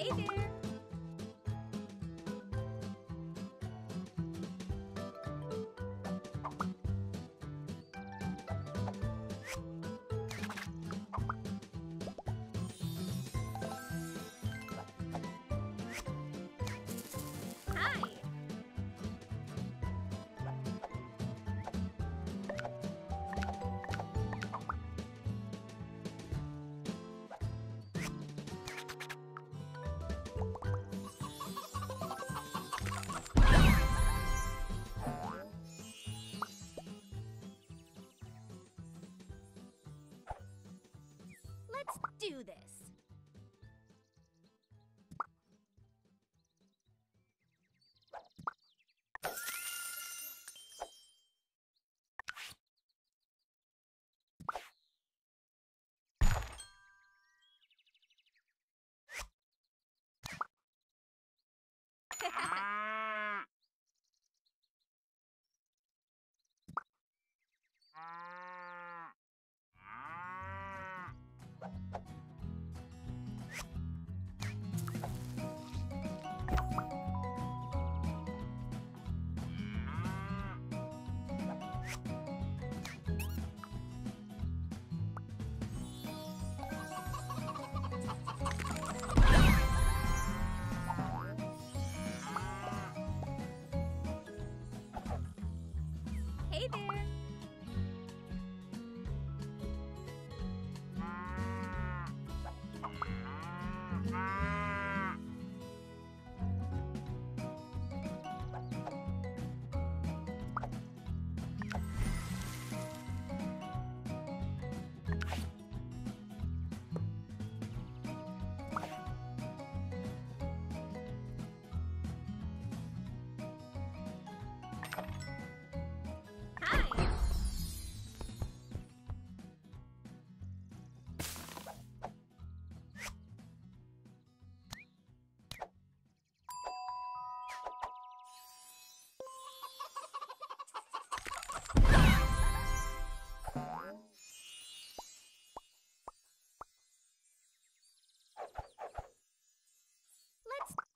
Hey there!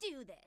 Do this. Do this.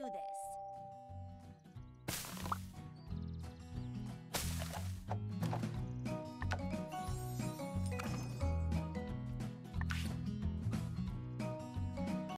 中です。